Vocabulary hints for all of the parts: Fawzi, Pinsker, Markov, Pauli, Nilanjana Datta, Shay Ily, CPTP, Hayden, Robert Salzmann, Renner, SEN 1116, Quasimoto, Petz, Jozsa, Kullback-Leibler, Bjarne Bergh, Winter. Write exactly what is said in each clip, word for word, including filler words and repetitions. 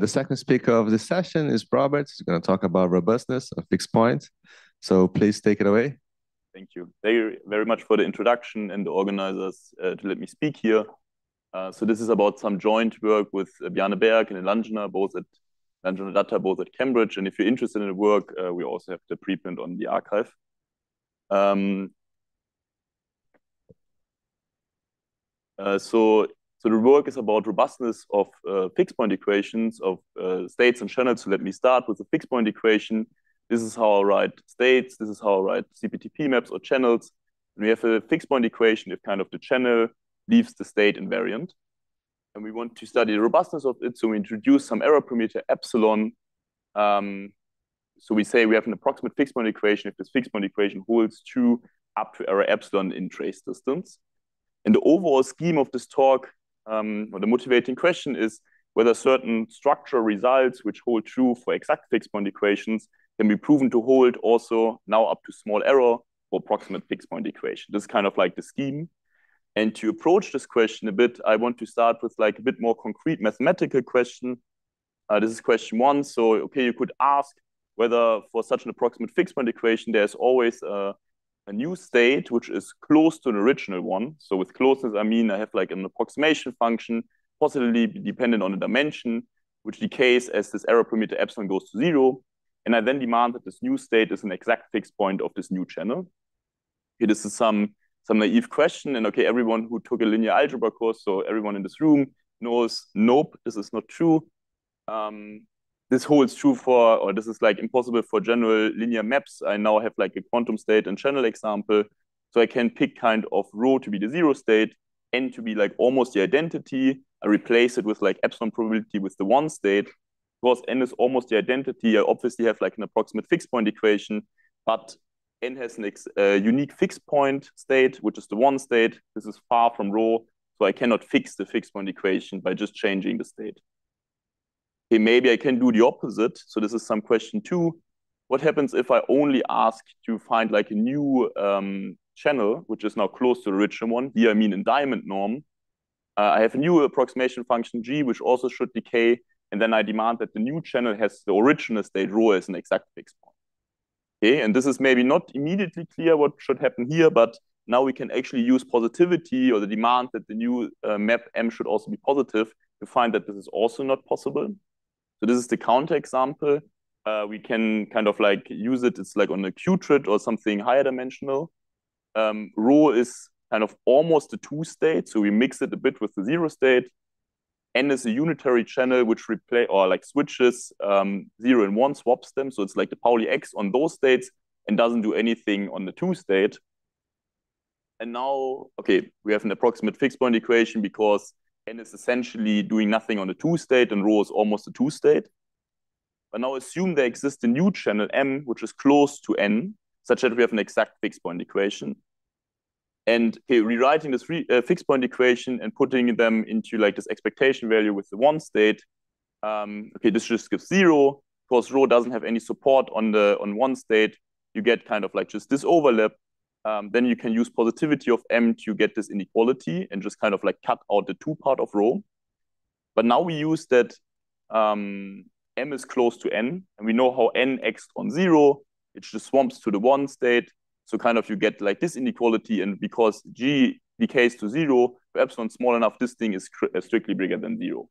The second speaker of this session is Robert. He's going to talk about robustness of fixed point. So please take it away. Thank you. Thank you very much for the introduction and the organizers uh, to let me speak here. Uh, so this is about some joint work with uh, Bjarne Bergh and Nilanjana, both at Nilanjana Datta, both at Cambridge. And if you're interested in the work, uh, we also have the preprint on the archive. Um, uh, so. So the work is about robustness of uh, fixed point equations of uh, states and channels. So let me start with the fixed point equation. This is how I write states. This is how I write C P T P maps or channels. And we have a fixed point equation if kind of the channel leaves the state invariant. And we want to study the robustness of it. So we introduce some error parameter epsilon. Um, so we say we have an approximate fixed point equation if this fixed point equation holds true up to error epsilon in trace distance. And the overall scheme of this talk, Um, well, the motivating question is whether certain structural results which hold true for exact fixed point equations can be proven to hold also now up to small error for approximate fixed point equation. This is kind of like the scheme. And to approach this question a bit, I want to start with like a bit more concrete mathematical question. Uh, this is question one. So, okay, you could ask whether for such an approximate fixed point equation, there's always a a new state which is close to an original one. So with closeness, I mean I have like an approximation function, possibly dependent on the dimension, which decays as this error parameter epsilon goes to zero. And I then demand that this new state is an exact fixed point of this new channel. Okay, this is some, some naive question. And okay, everyone who took a linear algebra course, so everyone in this room knows, nope, this is not true. Um, This holds true for, or this is like impossible for general linear maps. I now have like a quantum state and channel example. So I can pick kind of rho to be the zero state, n to be like almost the identity. I replace it with like epsilon probability with the one state. Because n is almost the identity, I obviously have like an approximate fixed point equation, but n has an ex uh, unique fixed point state, which is the one state. This is far from rho. So I cannot fix the fixed point equation by just changing the state. Okay, maybe I can do the opposite. So this is some question two. What happens if I only ask to find like a new um, channel, which is now close to the original one? Here I mean in diamond norm. Uh, I have a new approximation function g, which also should decay. And then I demand that the new channel has the original state rho as an exact fixed point. Okay, and this is maybe not immediately clear what should happen here, but now we can actually use positivity or the demand that the new uh, map M should also be positive to find that this is also not possible. So this is the counterexample. Uh, we can kind of like use it. It's like on a qubit or something higher dimensional. Um, rho is kind of almost a two state. So we mix it a bit with the zero state. N is a unitary channel which replay or like switches um, zero and one, swaps them. So it's like the Pauli X on those states and doesn't do anything on the two state. And now, okay, we have an approximate fixed point equation because n is essentially doing nothing on the two state and rho is almost a two state. But now assume there exists a new channel M, which is close to n, such that we have an exact fixed point equation. And okay, rewriting this re uh, fixed point equation and putting them into like this expectation value with the one state, um, okay, this just gives zero. Because rho doesn't have any support on the on one state, you get kind of like just this overlap. Um, then you can use positivity of M to get this inequality and just kind of like cut out the two part of rho. But now we use that um, M is close to N and we know how N acts on zero. It just swamps to the one state. So kind of you get like this inequality, and because G decays to zero, for epsilon small enough, this thing is strictly bigger than zero.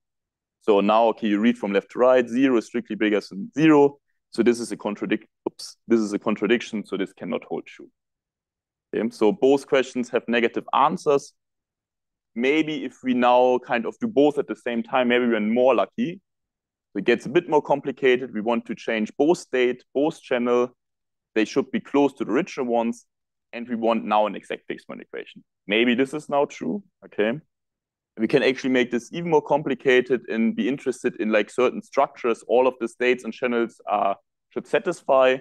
So now, okay, you read from left to right, zero is strictly bigger than zero. So this is a contradiction, oops, this is a contradiction. So this cannot hold true. So both questions have negative answers. Maybe if we now kind of do both at the same time, maybe we're more lucky. It gets a bit more complicated. We want to change both state, both channel. They should be close to the original ones. And we want now an exact fixed point equation. Maybe this is now true. Okay. We can actually make this even more complicated and be interested in like certain structures. All of the states and channels are should satisfy.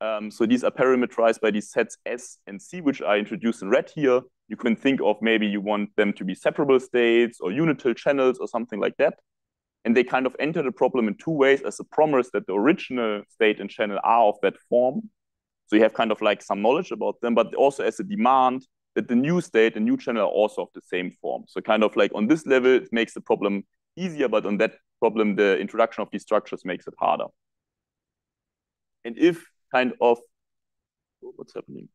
Um, so these are parameterized by these sets S and C, which I introduced in red here. You can think of maybe you want them to be separable states or unital channels or something like that. And they kind of enter the problem in two ways as a promise that the original state and channel are of that form. So you have kind of like some knowledge about them, but also as a demand that the new state and new channel are also of the same form. So kind of like on this level, it makes the problem easier, but on that problem, the introduction of these structures makes it harder. And if kind of, what's happening?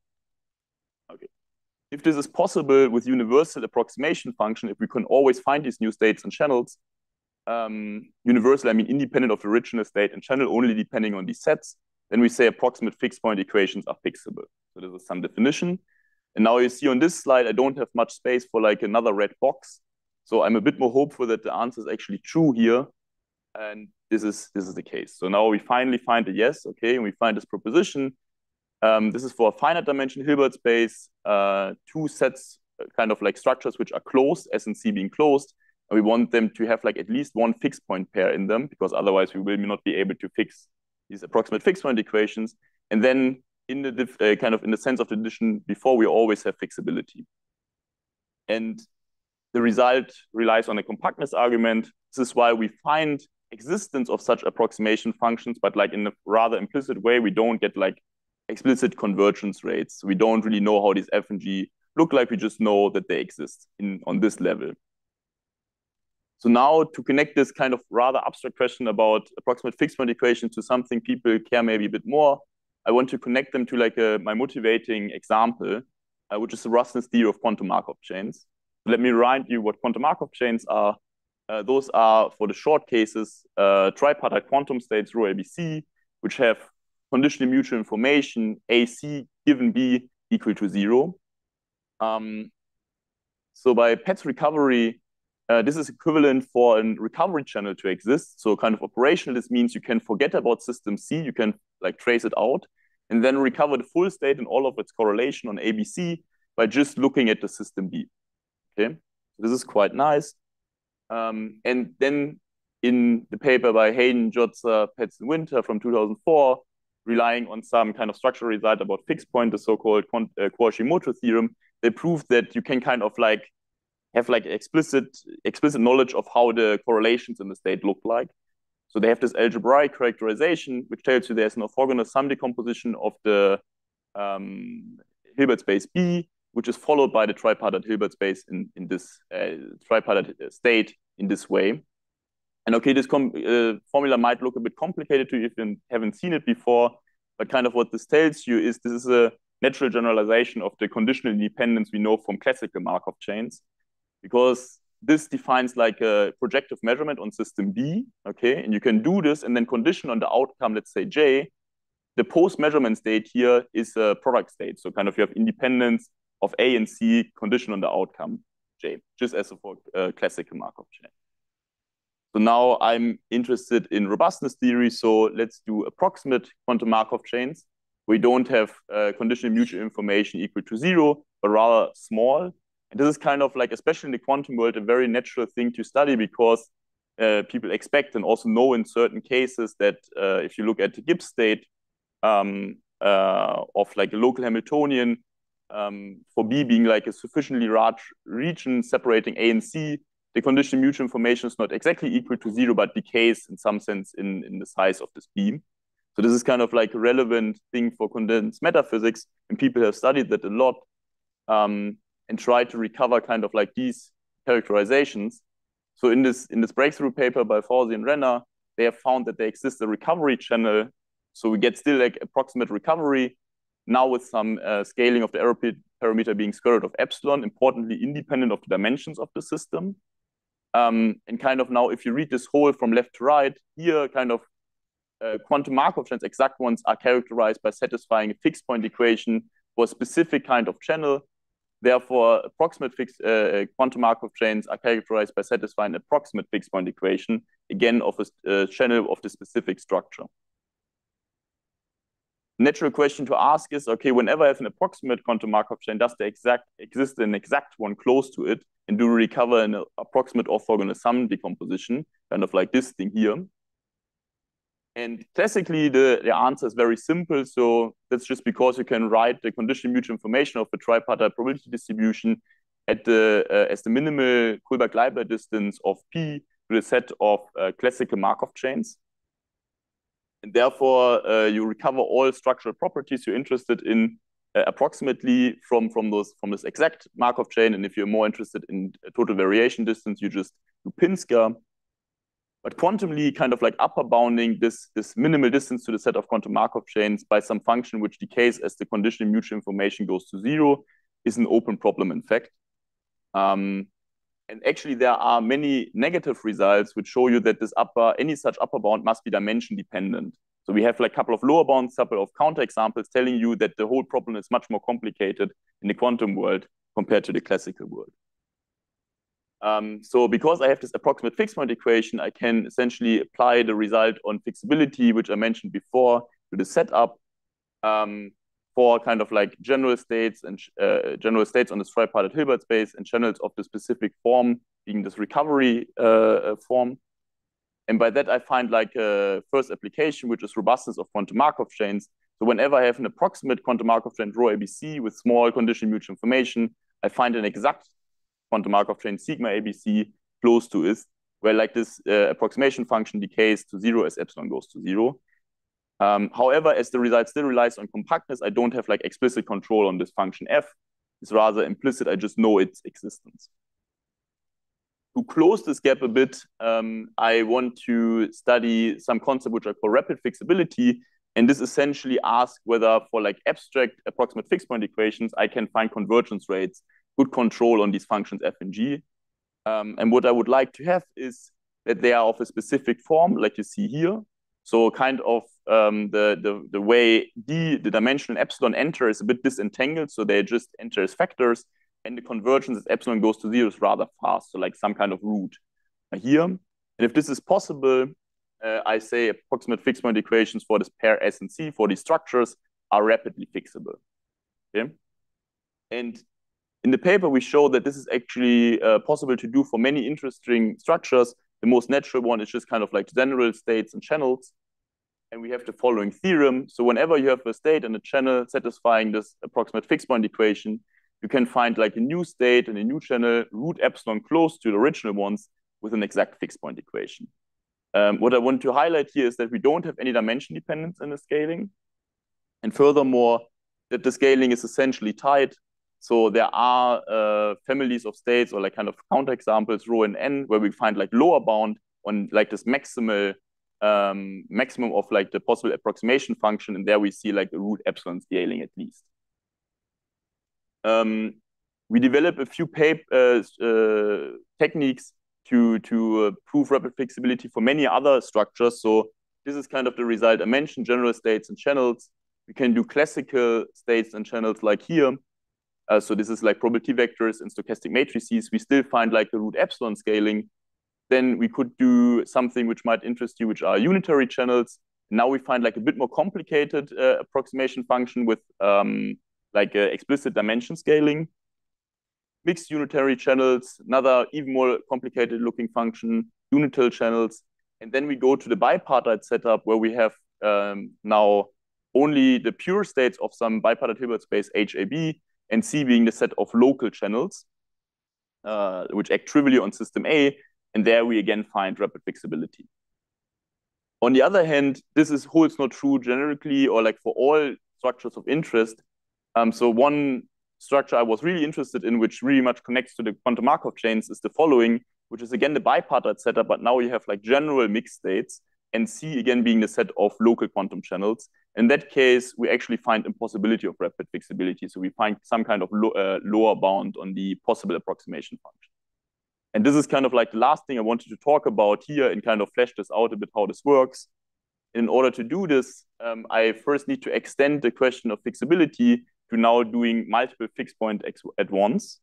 Okay. If this is possible with universal approximation function, if we can always find these new states and channels, um, universal, I mean independent of the original state and channel, only depending on these sets, then we say approximate fixed point equations are fixable. So this is some definition. And now you see on this slide, I don't have much space for like another red box. So I'm a bit more hopeful that the answer is actually true here. And this is, this is the case. So now we finally find a yes, okay, and we find this proposition. Um, this is for a finite dimension Hilbert space, uh, two sets, uh, kind of like structures which are closed, S and C being closed. And we want them to have like at least one fixed point pair in them, because otherwise we will not be able to fix these approximate fixed point equations. And then in the diff, uh, kind of in the sense of the addition before, we always have flexibility. And the result relies on a compactness argument. This is why we find existence of such approximation functions, but like in a rather implicit way, we don't get like explicit convergence rates. We don't really know how these F and G look like. We just know that they exist in on this level. So now to connect this kind of rather abstract question about approximate fixed point equations to something people care maybe a bit more, I want to connect them to like a, my motivating example, uh, which is the Russel's theory of quantum Markov chains. Let me remind you what quantum Markov chains are. Uh, those are, for the short cases, uh, tripartite quantum states, rho A B C, which have conditionally mutual information, A C given B equal to zero. Um, so by Petz recovery, uh, this is equivalent for a recovery channel to exist. So kind of operational, this means you can forget about system C, you can like trace it out, and then recover the full state and all of its correlation on A B C by just looking at the system B. Okay, this is quite nice. Um, and then in the paper by Hayden, Jozsa, Petz, and Winter from two thousand four, relying on some kind of structural result about fixed point, the so-called uh, Quasimoto theorem, they proved that you can kind of like have like explicit explicit knowledge of how the correlations in the state look like. So they have this algebraic characterization, which tells you there's an orthogonal sum decomposition of the um, Hilbert space B, which is followed by the tripartite Hilbert space in, in this uh, tripartite state in this way. And okay, this com uh, formula might look a bit complicated to you if you haven't seen it before, but kind of what this tells you is this is a natural generalization of the conditional independence we know from classical Markov chains, because this defines like a projective measurement on system B, okay? And you can do this and then condition on the outcome, let's say J. The post-measurement state here is a product state. So kind of you have independence of A and C condition on the outcome J, just as for uh, classical Markov chain. So now I'm interested in robustness theory. So let's do approximate quantum Markov chains. We don't have uh, conditional mutual information equal to zero, but rather small. And this is kind of like, especially in the quantum world, a very natural thing to study, because uh, people expect and also know in certain cases that uh, if you look at the Gibbs state um, uh, of like a local Hamiltonian, Um, for B being like a sufficiently large region separating A and C, the conditional mutual information is not exactly equal to zero, but decays in some sense in, in the size of this beam. So this is kind of like a relevant thing for condensed metaphysics, and people have studied that a lot um, and tried to recover kind of like these characterizations. So in this, in this breakthrough paper by Fawzi and Renner, they have found that there exists a recovery channel. So we get still like approximate recovery, now with some uh, scaling of the error parameter being square root of epsilon, importantly independent of the dimensions of the system. Um, and kind of now, if you read this whole from left to right, here kind of uh, quantum Markov chains, exact ones, are characterized by satisfying a fixed point equation for a specific kind of channel. Therefore, approximate fixed uh, quantum Markov chains are characterized by satisfying an approximate fixed point equation, again, of a uh, channel of the specific structure. Natural question to ask is, okay, whenever I have an approximate quantum Markov chain, does there exact, exist an exact one close to it? And do we recover an approximate orthogonal sum decomposition, kind of like this thing here? And classically, the, the answer is very simple. So that's just because you can write the conditional mutual information of the tripartite probability distribution at the, uh, as the minimal Kullback-Leibler distance of P to the set of uh, classical Markov chains. And therefore, uh, you recover all structural properties you're interested in uh, approximately from, from, those, from this exact Markov chain. And if you're more interested in total variation distance, you just do Pinsker. But quantumly, kind of like upper bounding this, this minimal distance to the set of quantum Markov chains by some function which decays as the conditionally mutual information goes to zero is an open problem, in fact. Um, and actually, there are many negative results which show you that this upper, any such upper bound must be dimension dependent. So we have like a couple of lower bounds, couple of counterexamples telling you that the whole problem is much more complicated in the quantum world compared to the classical world. Um, so because I have this approximate fixed point equation, I can essentially apply the result on fixability, which I mentioned before, to the setup um, for kind of like general states and uh, general states on this tripartite Hilbert space and channels of the specific form being this recovery uh, form. And by that, I find like a first application, which is robustness of quantum Markov chains. So whenever I have an approximate quantum Markov chain rho A B C with small conditional mutual information, I find an exact quantum Markov chain sigma A B C close to is, where like this uh, approximation function decays to zero as epsilon goes to zero. Um, however, as the result still relies on compactness, I don't have like explicit control on this function f. It's rather implicit, I just know its existence. To close this gap a bit, um, I want to study some concept which I call rapid fixability. And this essentially asks whether for like abstract approximate fixed point equations, I can find convergence rates, good control on these functions f and g. Um, and what I would like to have is that they are of a specific form, like you see here. So kind of um, the, the, the way d, the dimension epsilon enter is a bit disentangled. So they just enter as factors. And the convergence as epsilon goes to zero is rather fast, so like some kind of root here. And if this is possible, uh, I say approximate fixed point equations for this pair S and C for these structures are rapidly fixable. Okay? And in the paper, we show that this is actually uh, possible to do for many interesting structures. The most natural one is just kind of like general states and channels. And we have the following theorem. So whenever you have a state and a channel satisfying this approximate fixed point equation, you can find like a new state and a new channel root epsilon close to the original ones with an exact fixed point equation. Um, what I want to highlight here is that we don't have any dimension dependence in the scaling. And furthermore, that the scaling is essentially tight. So there are uh, families of states or like kind of counterexamples, rho and n, where we find like lower bound on like this maximal, um, maximum of like the possible approximation function. And there we see like a root epsilon scaling at least. Um, we develop a few paper, uh, uh, techniques to, to uh, prove rapid fixability for many other structures. So this is kind of the result I mentioned, general states and channels. We can do classical states and channels like here. Uh, so this is like probability vectors and stochastic matrices. We still find like the root epsilon scaling. Then we could do something which might interest you, which are unitary channels. Now we find like a bit more complicated uh, approximation function with um, like uh, explicit dimension scaling, mixed unitary channels, another even more complicated looking function, unital channels. And then we go to the bipartite setup where we have um, now only the pure states of some bipartite Hilbert space H A B and C being the set of local channels, uh, which act trivially on system A. And there we again find rapid fixability. On the other hand, this is holds not true generically or like for all structures of interest. Um, so one structure I was really interested in, which really much connects to the quantum Markov chains, is the following, which is again the bipartite setup, but now you have like general mixed states, and C again being the set of local quantum channels. In that case, we actually find impossibility of rapid fixability. So we find some kind of lo uh, lower bound on the possible approximation function. And this is kind of like the last thing I wanted to talk about here and kind of flesh this out a bit how this works. In order to do this, um, I first need to extend the question of fixability to now doing multiple fixed points at once.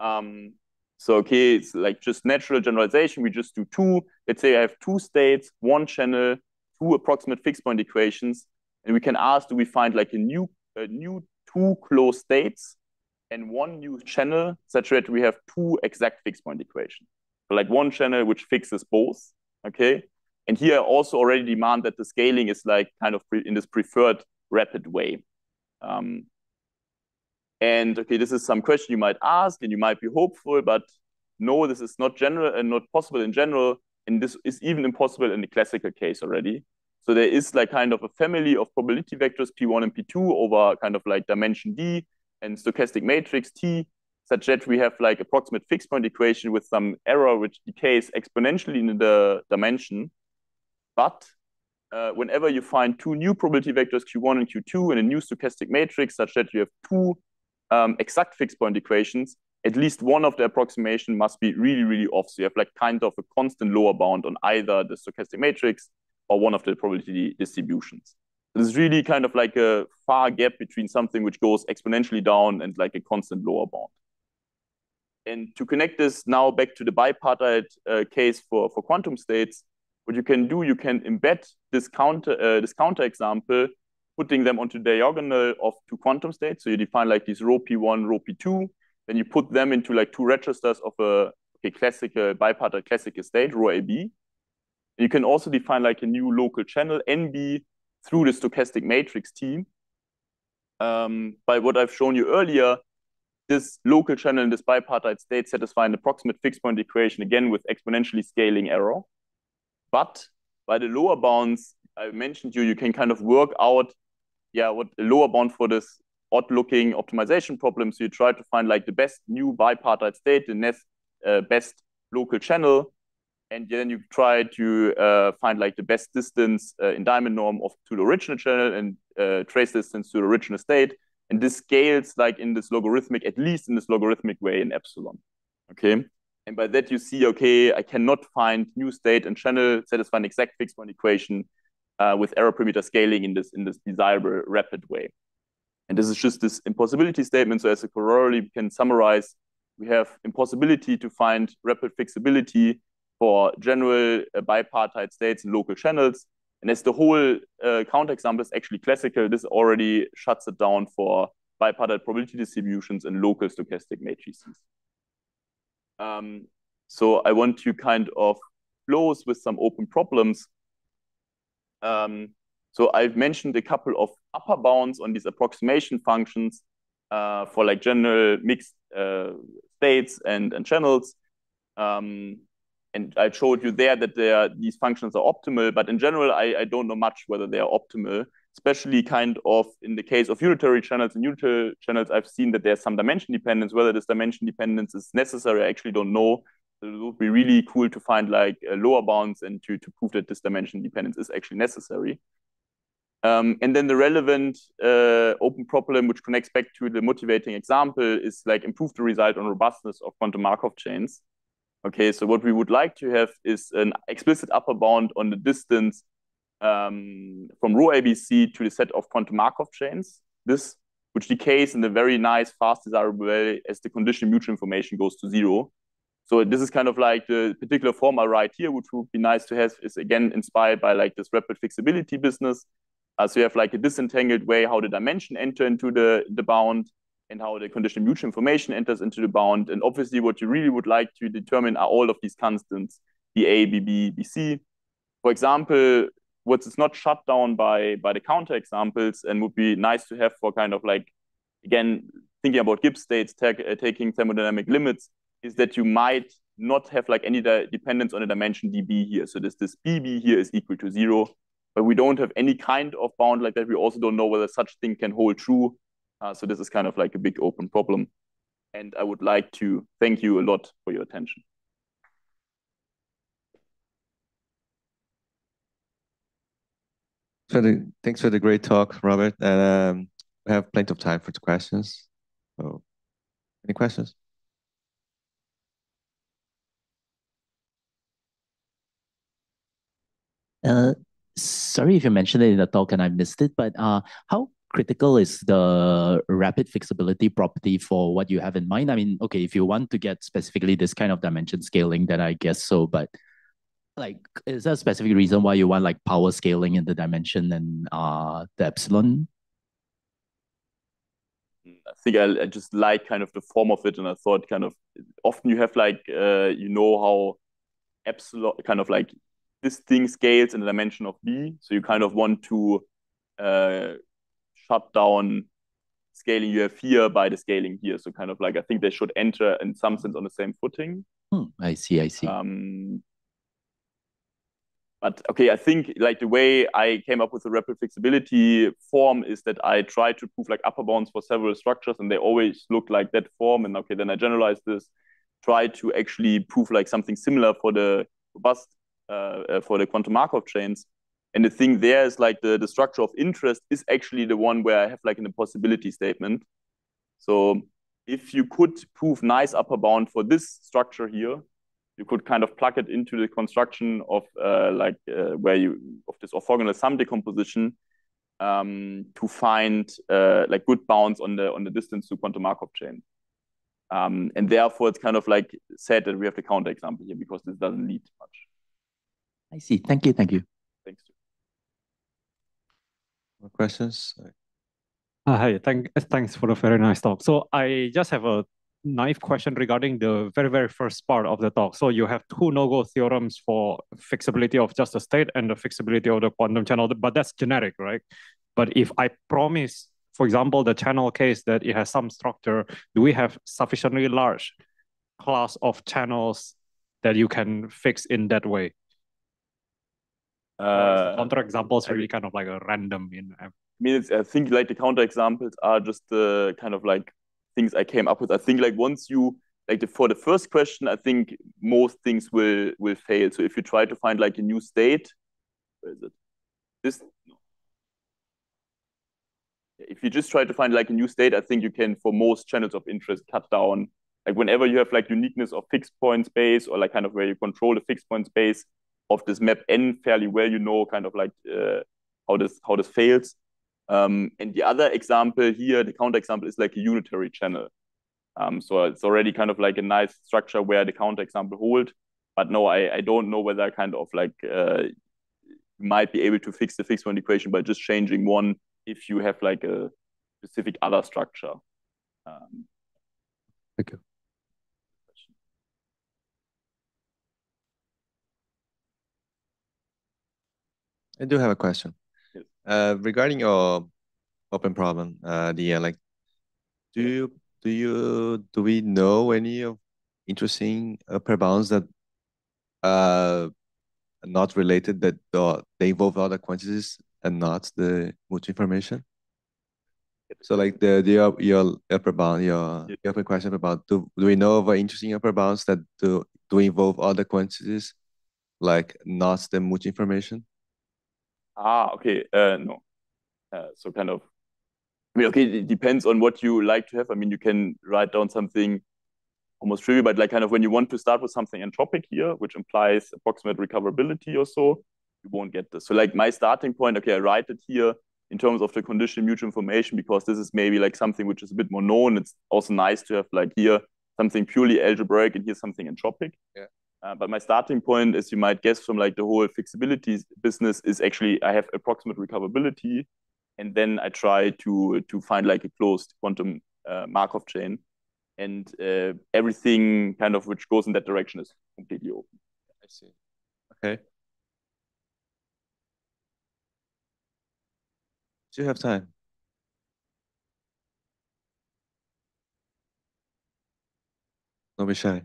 Um, so, okay, it's like just natural generalization. We just do two. Let's say I have two states, one channel, two approximate fixed point equations. And we can ask, do we find like a new, a new two closed states and one new channel such that we have two exact fixed point equations? So like one channel which fixes both, okay? And here I also already demand that the scaling is like kind of in this preferred rapid way. Um, and okay, this is some question you might ask and you might be hopeful, but no, this is not general and not possible in general. And this is even impossible in the classical case already. So there is like kind of a family of probability vectors P one and P two over kind of like dimension D and stochastic matrix T, such that we have like approximate fixed point equation with some error which decays exponentially in the dimension. But uh, whenever you find two new probability vectors, Q one and Q two, in a new stochastic matrix such that you have two um, exact fixed point equations, at least one of the approximation must be really, really off. So you have like kind of a constant lower bound on either the stochastic matrix or one of the probability distributions. There's really kind of like a far gap between something which goes exponentially down and like a constant lower bound. And to connect this now back to the bipartite uh, case for, for quantum states, what you can do, you can embed this counter uh, this counterexample, putting them onto the diagonal of two quantum states. So you define like these rho P one, rho P two. Then you put them into like two registers of a, a classical bipartite classical state, rho A B. You can also define like a new local channel, N B, through the stochastic matrix T. Um, by what I've shown you earlier, this local channel in this bipartite state satisfy an approximate fixed point equation, again with exponentially scaling error. But by the lower bounds I mentioned you, you can kind of work out, yeah, what the lower bound for this odd-looking optimization problem. So you try to find like the best new bipartite state, the next uh, best local channel, and then you try to uh, find like the best distance uh, in diamond norm of to the original channel and uh, trace distance to the original state. And this scales like in this logarithmic, at least in this logarithmic way in epsilon. Okay, and by that you see, okay, I cannot find new state and channel satisfying exact fixed point equation uh, with error perimeter scaling in this in this desirable rapid way. And this is just this impossibility statement. So as a corollary, we can summarize, we have impossibility to find rapid fixability for general uh, bipartite states and local channels. And as the whole uh, counterexample is actually classical, this already shuts it down for bipartite probability distributions and local stochastic matrices. Um, so I want to kind of close with some open problems. Um, So I've mentioned a couple of upper bounds on these approximation functions uh, for like general mixed uh, states and, and channels. Um, and I showed you there that they are, these functions are optimal, but in general, I, I don't know much whether they are optimal, especially kind of in the case of unitary channels. In unitary channels, I've seen that there's some dimension dependence. Whether this dimension dependence is necessary, I actually don't know. So it would be really cool to find like uh, lower bounds and to, to prove that this dimension dependence is actually necessary. Um, and then the relevant uh, open problem, which connects back to the motivating example, is like improve the result on robustness of quantum Markov chains. Okay, so what we would like to have is an explicit upper bound on the distance um, from rho A B C to the set of quantum Markov chains. This, which decays in a very nice, fast, desirable way as the condition mutual information goes to zero. So this is kind of like the particular form I write here, which would be nice to have, is again inspired by like this rapid fixability business. Uh, so you have like a disentangled way how the dimension enter into the, the bound and how the conditional mutual information enters into the bound. And obviously what you really would like to determine are all of these constants, the A, B, B, B, C. For example, what is not shut down by, by the counterexamples and would be nice to have for kind of like, again, thinking about Gibbs states, take, uh, taking thermodynamic limits, is that you might not have like any dependence on the dimension D B here. So this, this B B here is equal to zero. But we don't have any kind of bound like that. We also don't know whether such thing can hold true. Uh, so this is kind of like a big open problem. And I would like to thank you a lot for your attention. For the, thanks for the great talk, Robert. And um, we have plenty of time for the questions. So, any questions? Uh. Sorry if you mentioned it in the talk and I missed it, but uh, how critical is the rapid fixability property for what you have in mind? I mean, okay, if you want to get specifically this kind of dimension scaling, then I guess so, but like, is there a specific reason why you want like power scaling in the dimension and uh, the epsilon? I think I, I just like kind of the form of it, and I thought kind of, often you have like, uh, you know how epsilon kind of like, this thing scales in the dimension of B, so you kind of want to uh, shut down scaling you have here by the scaling here. So kind of like I think they should enter in some sense on the same footing. Hmm, I see, I see. Um, But okay, I think like the way I came up with the rapid flexibility form is that I tried to prove like upper bounds for several structures and they always look like that form. And okay, then I generalized this, tried to actually prove like something similar for the robust, uh, for the quantum Markov chains. And the thing there is like the, the structure of interest is actually the one where I have like an impossibility statement. So if you could prove nice upper bound for this structure here, you could kind of plug it into the construction of uh, like uh, where you of this orthogonal sum decomposition um, to find uh, like good bounds on the on the distance to quantum Markov chain, um, and therefore it's kind of like sad that we have the counterexample here because this doesn't lead much. I see. Thank you. Thank you. Thanks. More questions? Uh, hi. Thank. Thanks for a very nice talk. So I just have a naive question regarding the very, very first part of the talk. So you have two no-go theorems for fixability of just a state and the fixability of the quantum channel, but that's generic, right? But if I promise, for example, the channel case that it has some structure, do we have sufficiently large class of channels that you can fix in that way? Uh, Counterexamples really kind of like a random. You know. I mean, it's, I think like the counterexamples are just the uh, kind of like things I came up with. I think like once you, like the, for the first question, I think most things will will fail. So if you try to find like a new state, where is it? This, no. If you just try to find like a new state, I think you can, for most channels of interest, cut down. Like whenever you have like uniqueness of fixed point space or like kind of where you control the fixed point space of this map N fairly well, you know, kind of like uh, how this how this fails. Um, and the other example here, the counterexample is like a unitary channel. Um, so it's already kind of like a nice structure where the counterexample hold. But no, I, I don't know whether kind of like uh, you might be able to fix the fixed point equation by just changing one if you have like a specific other structure. Um, Thank you. I do have a question. Uh, regarding your open problem, uh, the uh, like, do you do you do we know any of interesting upper bounds that uh are not related that uh, they involve other quantities and not the multi information? So like the the your upper bound, your yeah. upper question about do do we know of interesting upper bounds that do do involve other quantities, like not the multi information? Ah, okay, uh, no. Uh, so kind of, I mean, okay, it depends on what you like to have. I mean, you can write down something almost trivial, but like kind of when you want to start with something entropic here, which implies approximate recoverability or so, you won't get this. So like my starting point, okay, I write it here in terms of the conditional mutual information because this is maybe like something which is a bit more known. It's also nice to have like here something purely algebraic and here's something entropic. Yeah. Uh, but my starting point, as you might guess from like the whole fixability business, is actually I have approximate recoverability, and then I try to to find like a closed quantum uh, Markov chain, and uh, everything kind of which goes in that direction is completely open. I see. Okay. Do you have time? Don't be shy.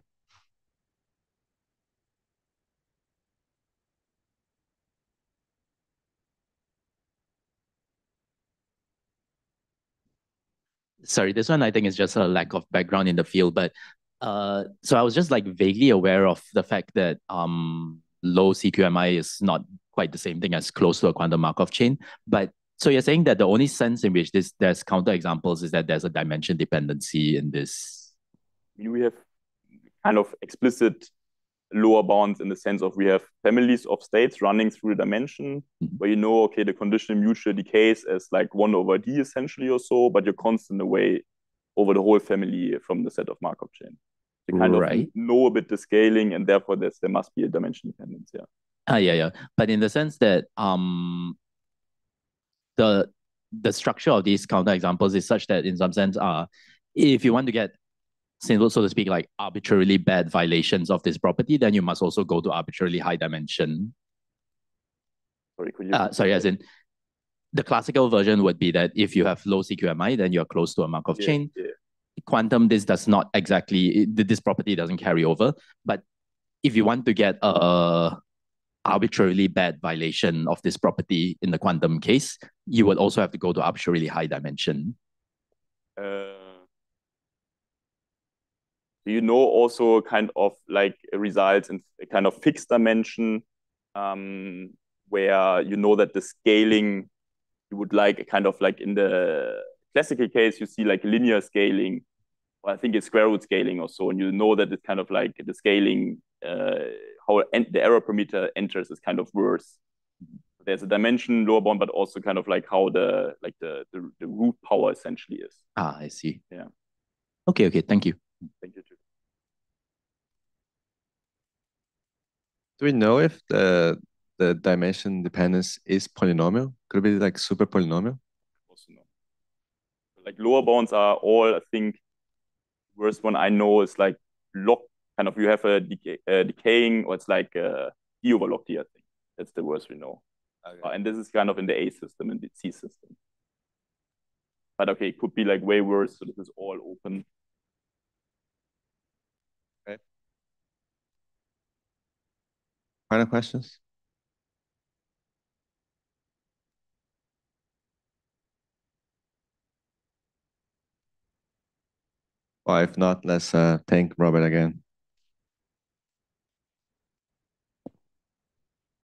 Sorry, this one I think is just a lack of background in the field, but uh, so I was just like vaguely aware of the fact that um, low C Q M I is not quite the same thing as close to a quantum Markov chain. But so you're saying that the only sense in which this there's counterexamples is that there's a dimension dependency in this. We have kind of explicit lower bounds in the sense of we have families of states running through the dimension mm-hmm. where you know, okay, the conditional mutual decays as like one over D essentially or so, but you're constant away over the whole family from the set of Markov chain. You kind right. of know a bit the scaling and therefore there's, there must be a dimension dependence, yeah. Ah, yeah, yeah. But in the sense that um, the, the structure of these counterexamples is such that in some sense, uh, if you want to get so to speak, like arbitrarily bad violations of this property, then you must also go to arbitrarily high dimension. Sorry, could you... Uh, sorry, as in, the classical version would be that if you have low C Q M I, then you're close to a Markov yeah, chain. Yeah. Quantum, this does not exactly, this property doesn't carry over. But if you want to get a arbitrarily bad violation of this property in the quantum case, you would also have to go to arbitrarily high dimension. Uh, do you know also kind of like results in a kind of fixed dimension um, where you know that the scaling you would like kind of like in the classical case, you see like linear scaling, or I think it's square root scaling or so, and you know that it's kind of like the scaling, uh, how the error parameter enters is kind of worse. There's a dimension lower bound, but also kind of like how the like the the, the root power essentially is. Ah, I see. Yeah. Okay. Okay. Thank you. Thank you too. Do we know if the the dimension dependence is polynomial? Could it be like super polynomial? Also no. Like lower bounds are all. I think the worst one I know is like log. Kind of you have a, decay, a decaying, or it's like a d over log d. I think that's the worst we know. Okay. Uh, and this is kind of in the A system and the C system. But okay, it could be like way worse. So this is all open. Okay. Final questions? Well, if not, let's uh, thank Robert again.